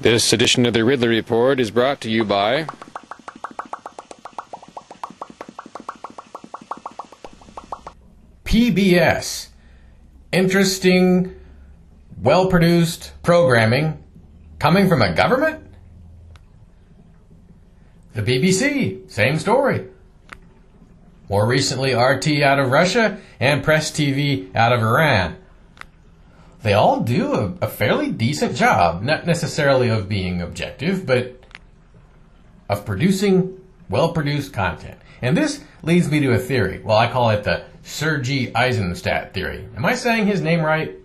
This edition of the Ridley Report is brought to you by PBS. Interesting, well-produced programming coming from a government? The BBC, same story. More recently, RT out of Russia and Press TV out of Iran. They all do a fairly decent job, not necessarily of being objective, but of producing well-produced content. And this leads me to a theory. Well, I call it the Sergei Eisenstein theory. Am I saying his name right?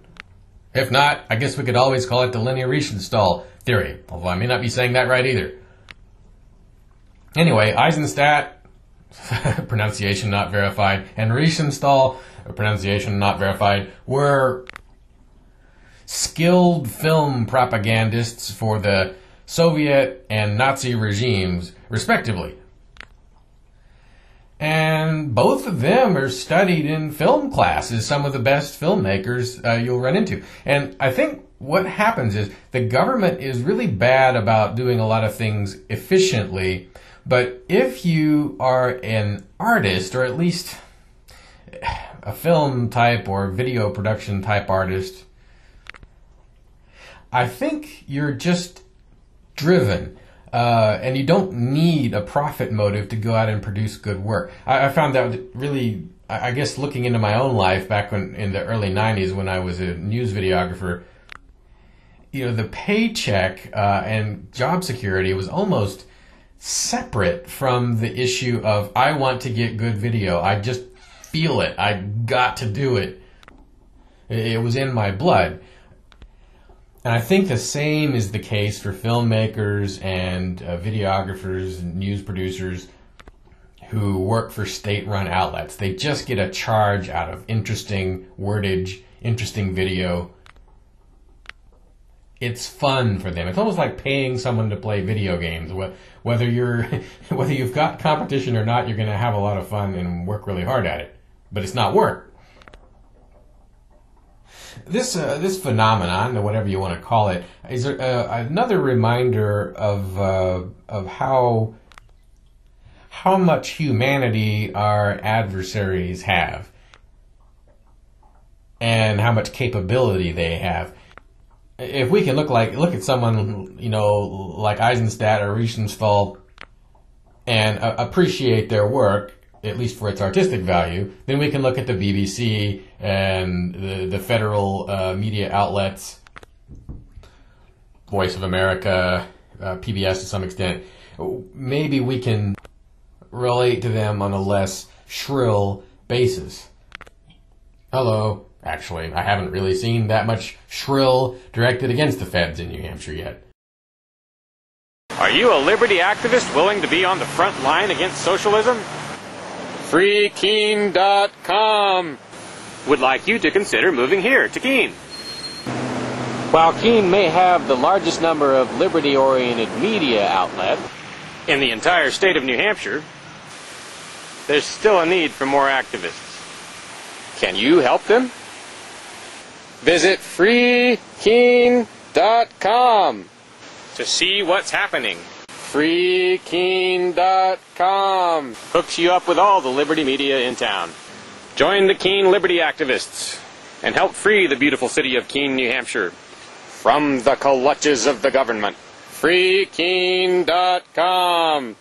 If not, I guess we could always call it the Leni Riefenstahl theory, although I may not be saying that right either. Anyway, Eisenstein, pronunciation not verified, and Riefenstahl, pronunciation not verified, were skilled film propagandists for the Soviet and Nazi regimes, respectively. And both of them are studied in film classes, some of the best filmmakers you'll run into. And I think what happens is the government is really bad about doing a lot of things efficiently, but if you are an artist, or at least a film type or video production type artist, I think you're just driven, and you don't need a profit motive to go out and produce good work. I found that really, I guess, looking into my own life back when, in the early 90s when I was a news videographer, you know, the paycheck and job security was almost separate from the issue of, I want to get good video. I just feel it. I got to do it. It was in my blood. And I think the same is the case for filmmakers and videographers and news producers who work for state-run outlets. They just get a charge out of interesting wordage, interesting video. It's fun for them. It's almost like paying someone to play video games. Whether you've got competition or not, you're going to have a lot of fun and work really hard at it. But it's not work. This phenomenon, or whatever you want to call it, is another reminder of how much humanity our adversaries have, and how much capability they have. If we can look at someone, you know, like Eisenstein or Riefenstahl, and appreciate their work, at least for its artistic value, then we can look at the BBC and the federal media outlets, Voice of America, PBS to some extent. Maybe we can relate to them on a less shrill basis. Hello. Actually, I haven't really seen that much shrill directed against the feds in New Hampshire yet. Are you a liberty activist willing to be on the front line against socialism? FreeKeene.com would like you to consider moving here to Keene. While Keene may have the largest number of liberty-oriented media outlets in the entire state of New Hampshire, there's still a need for more activists. Can you help them? Visit FreeKeene.com to see what's happening. FreeKeene.com hooks you up with all the liberty media in town. Join the Keene liberty activists and help free the beautiful city of Keene, New Hampshire, from the clutches of the government. FreeKeene.com